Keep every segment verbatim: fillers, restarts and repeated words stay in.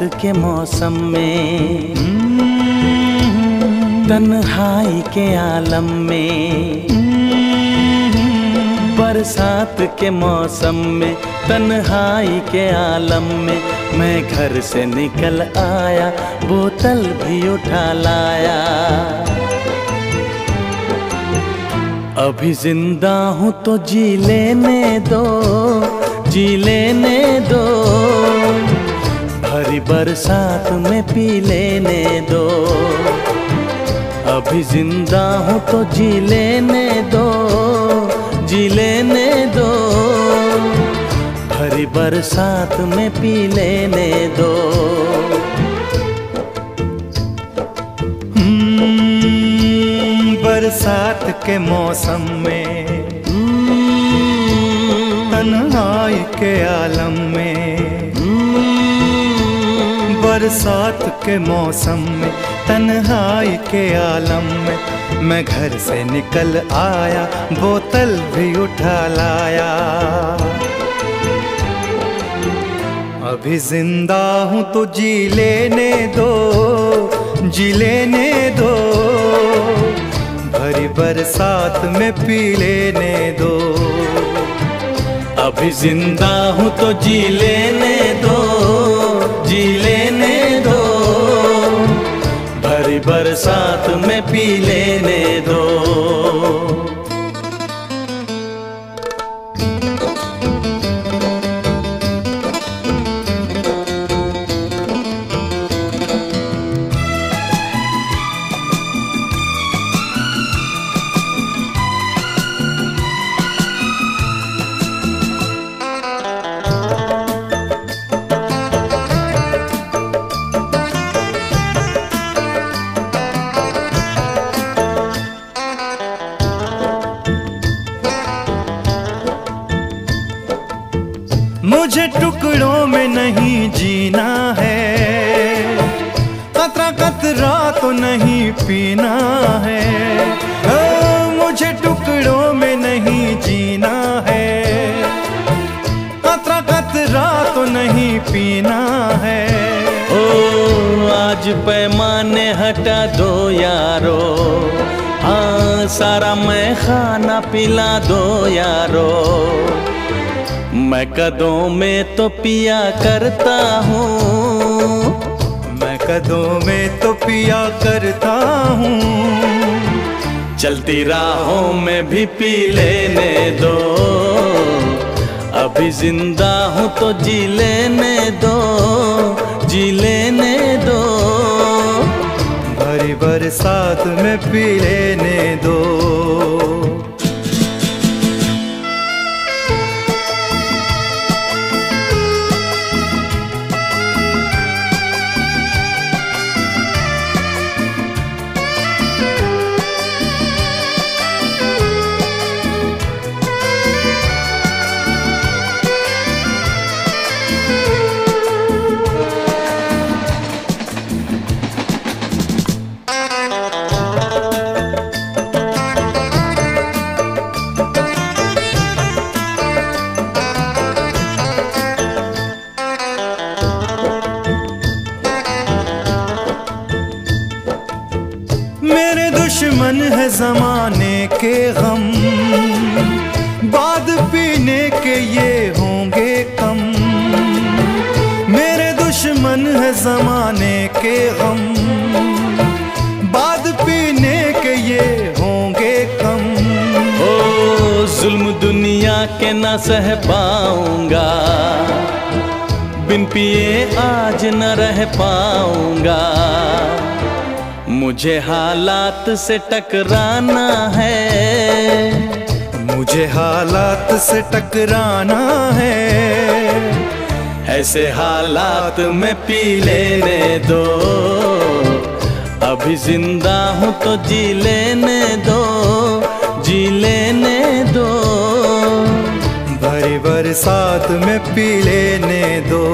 बरसात के मौसम में, तन्हाई के आलम में, बरसात के मौसम में, तन्हाई के आलम में, मैं घर से निकल आया, बोतल भी उठा लाया। अभी जिंदा हूँ तो जी लेने दो, जी लेने दो, भरी बरसात में पी लेने दो। अभी जिंदा हूँ तो जी लेने दो, जी लेने दो, भरी बरसात में पी लेने दो। hmm, बरसात के मौसम में, तन्हाई के आलम में, बरसात के मौसम में, तन्हाई के आलम में, मैं घर से निकल आया, बोतल भी उठा लाया। अभी जिंदा हूँ तो जी लेने दो, जी लेने दो, भरी बरसात में पी लेने दो। अभी जिंदा हूँ तो जी लेने दो, जी लेने दो, भरी बरसात में पी लेने दो। मुझे टुकड़ों में नहीं जीना है, कतरा कतरा तो नहीं पीना है। ओ, मुझे टुकड़ों में नहीं जीना है, कतरा कतरा तो नहीं पीना है। ओ आज पैमाने हटा दो यारो, हाँ सारा मैं खाना पिला दो यारो। मैं कदों में तो पिया करता हूँ, मैं कदों में तो पिया करता हूँ, चलती राहों में भी पी लेने दो। अभी जिंदा हूँ तो जी लेने दो, जी लेने दो, भरी बरसात में पी लेने दो। दुश्मन है जमाने के गम, बाद पीने के ये होंगे कम। मेरे दुश्मन है जमाने के गम, बाद पीने के ये होंगे कम। ओ जुल्म दुनिया के ना सह पाऊंगा, बिन पिए आज न रह पाऊंगा। मुझे हालात से टकराना है, मुझे हालात से टकराना है, ऐसे हालात में पी लेने दो। अभी जिंदा हूँ तो जी लेने दो, जी लेने दो, भरी बरसात में पी लेने दो।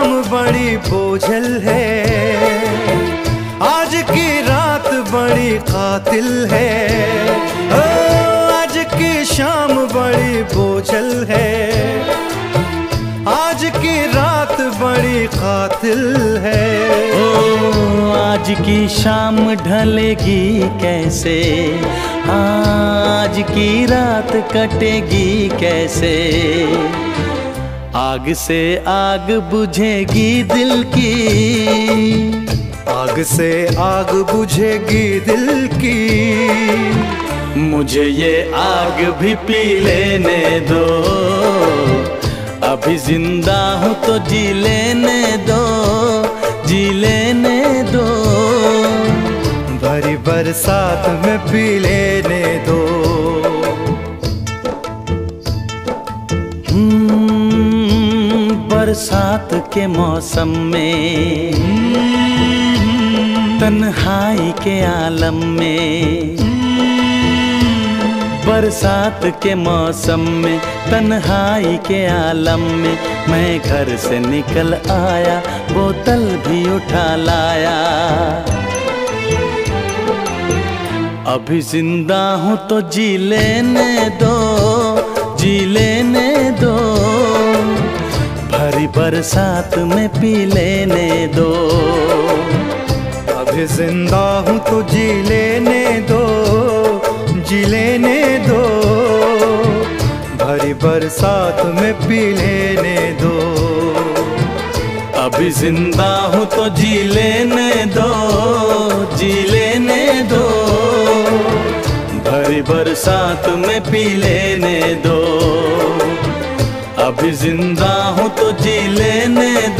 शाम बड़ी बोझल है, आज की रात बड़ी कातिल है। ओ, आज की शाम बड़ी बोझल है, आज की रात बड़ी कातिल है। ओ, आज की शाम ढलेगी कैसे, आज की रात कटेगी कैसे। आग से आग बुझेगी दिल की, आग से आग बुझेगी दिल की। मुझे ये आग भी पी लेने दो, अभी जिंदा हूँ तो जी लेने दो, जी लेने दो। भरी बरसात में पी लेने दो। बरसात के मौसम में, तन्हाई के आलम में। बरसात के मौसम में, तन्हाई के आलम में। मैं घर से निकल आया, बोतल भी उठा लाया। अभी जिंदा हूँ तो जी लेने दो, जी लेने दो। भरी बरसात में पी लेने दो। अभी जिंदा हूँ तो जी लेने दो, जी लेने दो। भरी बरसात में पी लेने दो। अभी जिंदा हूँ तो जी लेने दो, जी लेने दो। भरी बरसात में पी लेने दो। अभी जिंदा हूँ तो जी लेने दो।